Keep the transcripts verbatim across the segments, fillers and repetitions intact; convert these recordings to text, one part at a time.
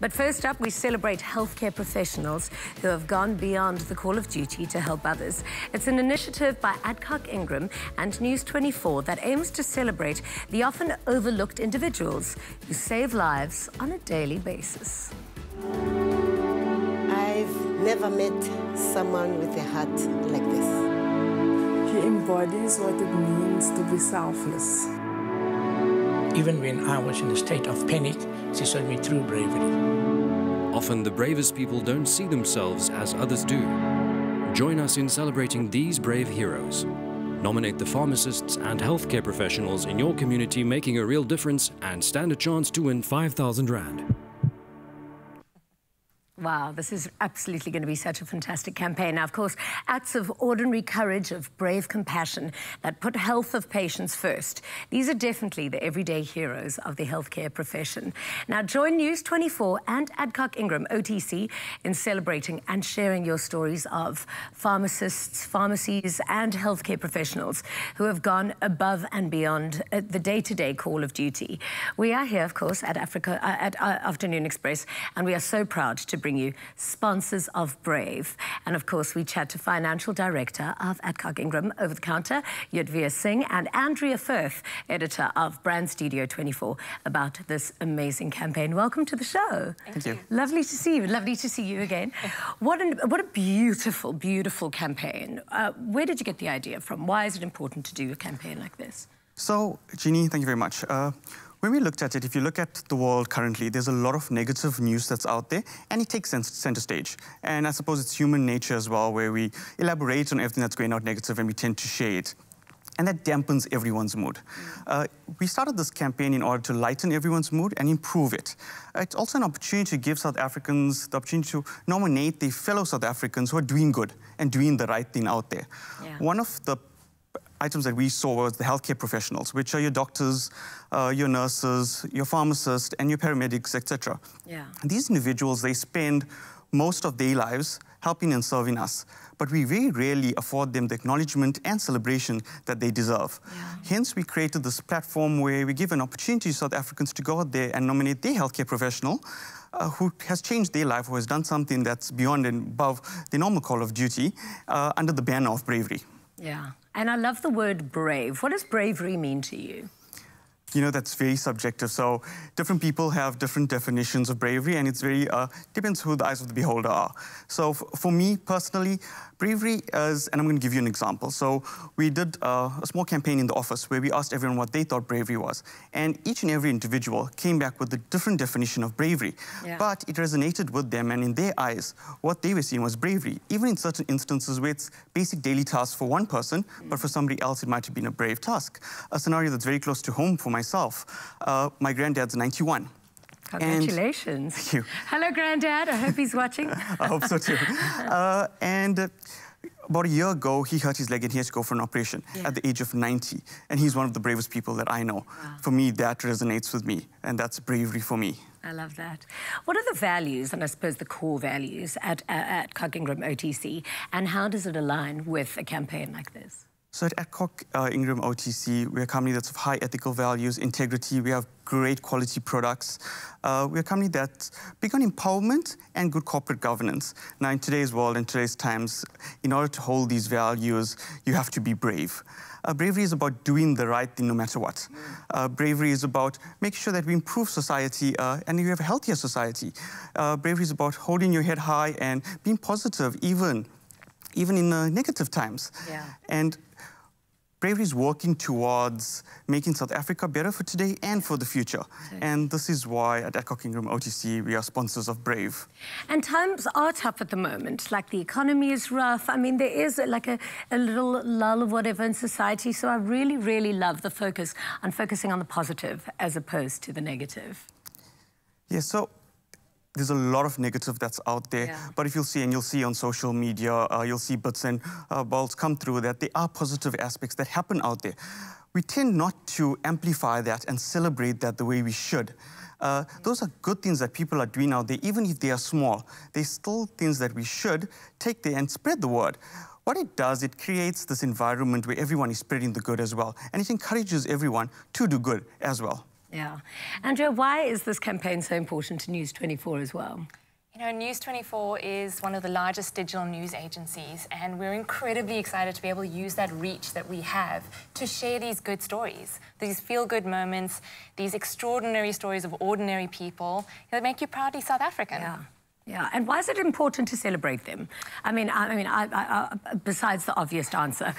But first up, we celebrate healthcare professionals who have gone beyond the call of duty to help others. It's an initiative by Adcock Ingram and News twenty-four that aims to celebrate the often overlooked individuals who save lives on a daily basis. I've never met someone with a heart like this. He embodies what it means to be selfless. Even when I was in a state of panic, she showed me true bravery. Often the bravest people don't see themselves as others do. Join us in celebrating these brave heroes. Nominate the pharmacists and healthcare professionals in your community making a real difference and stand a chance to win five thousand rand. Wow, this is absolutely going to be such a fantastic campaign. Now, of course, acts of ordinary courage, of brave compassion that put health of patients first. These are definitely the everyday heroes of the healthcare profession. Now, join News twenty-four and Adcock Ingram O T C in celebrating and sharing your stories of pharmacists, pharmacies and healthcare professionals who have gone above and beyond the day-to-day call of duty. We are here, of course, at, Africa, uh, at uh, Afternoon Express, and we are so proud to bring you sponsors of Brave. And of course, we chat to financial director of Adcock Ingram Over the Counter, Yudhveer Singh, and Andrea Firth, editor of Brand Studio twenty-four, about this amazing campaign. Welcome to the show. Thank you. Lovely to see you. Lovely to see you again. What an, what a beautiful, beautiful campaign. Uh, where did you get the idea from? Why is it important to do a campaign like this? So, Jeannie, thank you very much. Uh, When we looked at it, if you look at the world currently, there's a lot of negative news that's out there, and it takes center stage. And I suppose it's human nature as well, where we elaborate on everything that's going out negative and we tend to share it. And that dampens everyone's mood. Uh, we started this campaign in order to lighten everyone's mood and improve it. It's also an opportunity to give South Africans the opportunity to nominate their fellow South Africans who are doing good and doing the right thing out there. Yeah. One of the items that we saw was the healthcare professionals, which are your doctors, uh, your nurses, your pharmacists, and your paramedics, et cetera. Yeah. These individuals, they spend most of their lives helping and serving us, but we very rarely afford them the acknowledgement and celebration that they deserve. Yeah. Hence, we created this platform where we give an opportunity to South Africans to go out there and nominate their healthcare professional uh, who has changed their life, who has done something that's beyond and above the normal call of duty uh, under the banner of bravery. Yeah. And I love the word brave. What does bravery mean to you? You know, that's very subjective. So different people have different definitions of bravery, and it's very, uh, depends who the eyes of the beholder are. So f for me personally, bravery is, and I'm gonna give you an example. So we did uh, a small campaign in the office where we asked everyone what they thought bravery was. And each and every individual came back with a different definition of bravery. Yeah. But it resonated with them, and in their eyes, what they were seeing was bravery. Even in certain instances where it's basic daily tasks for one person, mm. but for somebody else, it might have been a brave task. A scenario that's very close to home for my myself. Uh, my granddad's ninety-one. Congratulations. And thank you. Hello, Granddad. I hope he's watching. I hope so, too. Uh, and uh, about a year ago, he hurt his leg and he had to go for an operation yeah. at the age of ninety. And he's one of the bravest people that I know. Wow. For me, that resonates with me, and that's bravery for me. I love that. What are the values, and I suppose the core values, at, uh, at Adcock Ingram O T C, and how does it align with a campaign like this? So at Adcock uh, Ingram O T C, we're a company that's of high ethical values, integrity, we have great quality products. Uh, we're a company that's big on empowerment and good corporate governance. Now in today's world, in today's times, in order to hold these values, you have to be brave. Uh, bravery is about doing the right thing no matter what. Uh, bravery is about making sure that we improve society uh, and we have a healthier society. Uh, bravery is about holding your head high and being positive even, even in uh, negative times. Yeah. And bravery is working towards making South Africa better for today and for the future. Okay. And this is why at Adcock Ingram O T C, we are sponsors of Brave. And times are tough at the moment. Like, the economy is rough. I mean, there is like a, a little lull of whatever in society. So I really, really love the focus on focusing on the positive as opposed to the negative. Yeah, so there's a lot of negative that's out there, yeah. but if you'll see, and you'll see on social media, uh, you'll see bits and uh, balls come through that there are positive aspects that happen out there. We tend not to amplify that and celebrate that the way we should. Uh, those are good things that people are doing out there, even if they are small. They're still things that we should take there and spread the word. What it does, it creates this environment where everyone is spreading the good as well, and it encourages everyone to do good as well. Yeah. Andrea, why is this campaign so important to News twenty-four as well? You know, News twenty-four is one of the largest digital news agencies, and we're incredibly excited to be able to use that reach that we have to share these good stories, these feel-good moments, these extraordinary stories of ordinary people that make you proudly South African. Yeah. Yeah, and why is it important to celebrate them? I mean, I, I mean, I, I, I, besides the obvious answer.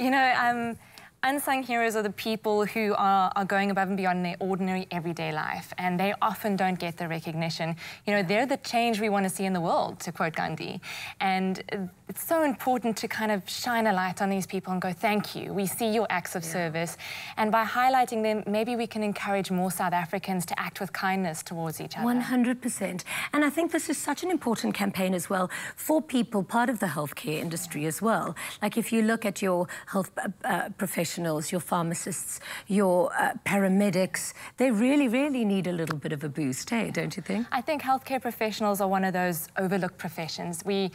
You know, um, unsung heroes are the people who are, are going above and beyond in their ordinary everyday life, and they often don't get the recognition. You know, they're the change we want to see in the world, to quote Gandhi. And it's so important to kind of shine a light on these people and go, thank you, we see your acts of yeah. service. And by highlighting them, maybe we can encourage more South Africans to act with kindness towards each other. one hundred percent. And I think this is such an important campaign as well for people part of the healthcare industry as well. Like if you look at your health uh, professionals, your pharmacists, your uh, paramedics, they really, really need a little bit of a boost, hey, don't you think? I think healthcare professionals are one of those overlooked professions. We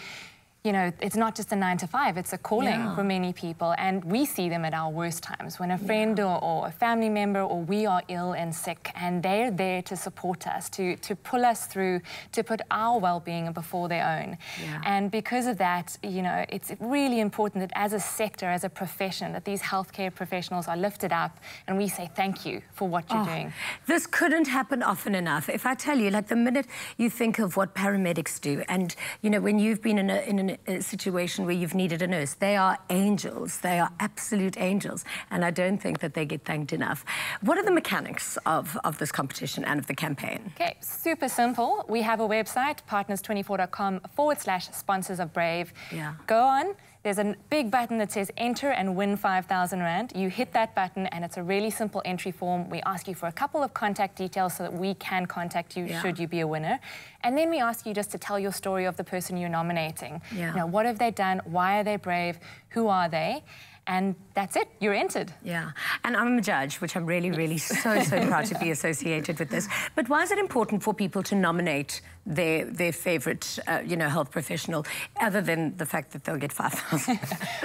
You know, it's not just a nine to five, it's a calling yeah. for many people, and we see them at our worst times when a friend yeah. or, or a family member or we are ill and sick, and they're there to support us, to, to pull us through, to put our well-being before their own. Yeah. And because of that, you know, it's really important that as a sector, as a profession, that these healthcare professionals are lifted up and we say thank you for what you're oh, doing. This couldn't happen often enough. If I tell you, like the minute you think of what paramedics do, and you know, when you've been in, a, in an a situation where you've needed a nurse. They are angels. They are absolute angels. And I don't think that they get thanked enough. What are the mechanics of, of this competition and of the campaign? Okay, super simple. We have a website, partners twenty-four dot com forward slash sponsors of Brave. Yeah. Go on. There's a big button that says enter and win five thousand rand. You hit that button and it's a really simple entry form. We ask you for a couple of contact details so that we can contact you yeah. should you be a winner. And then we ask you just to tell your story of the person you're nominating. Yeah. You know, what have they done? Why are they brave? Who are they? And that's it, you're entered. Yeah, and I'm a judge, which I'm really, really so, so proud to be associated with this. But why is it important for people to nominate their, their favourite, uh, you know, health professional, other than the fact that they'll get five thousand?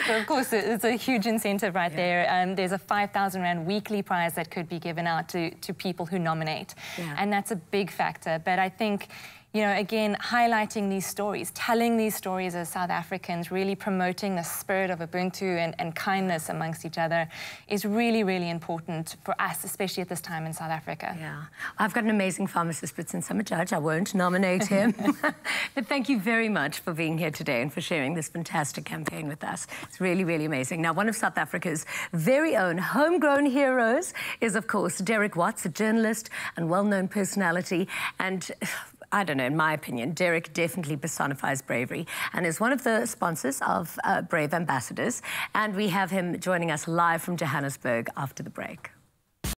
Well, of course, it's a huge incentive right yeah. there. Um, there's a five thousand rand weekly prize that could be given out to, to people who nominate. Yeah. And that's a big factor, but I think, you know, again, highlighting these stories, telling these stories as South Africans, really promoting the spirit of Ubuntu and, and kindness amongst each other is really, really important for us, especially at this time in South Africa. Yeah. I've got an amazing pharmacist, but since I'm a judge, I won't nominate him. But thank you very much for being here today and for sharing this fantastic campaign with us. It's really, really amazing. Now, one of South Africa's very own homegrown heroes is, of course, Derek Watts, a journalist and well-known personality, and I don't know, in my opinion, Derek definitely personifies bravery and is one of the sponsors of uh, Brave Ambassadors. And we have him joining us live from Johannesburg after the break.